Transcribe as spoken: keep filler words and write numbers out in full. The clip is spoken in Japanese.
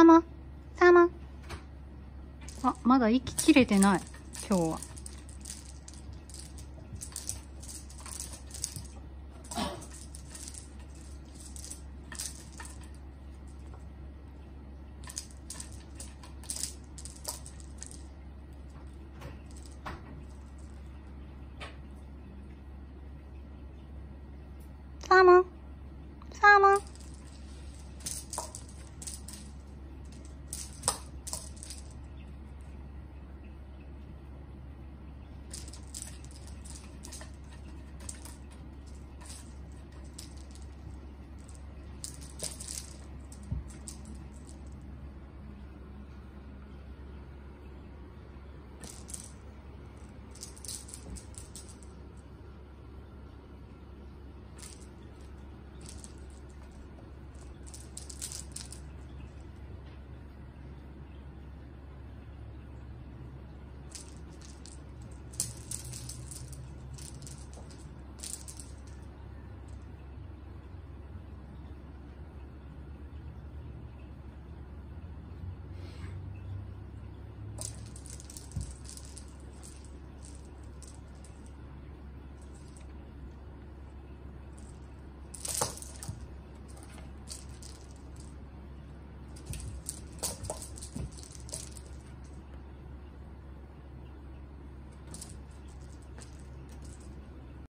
サーモン、サーモン。あ、まだ息切れてない、今日は。サーモン。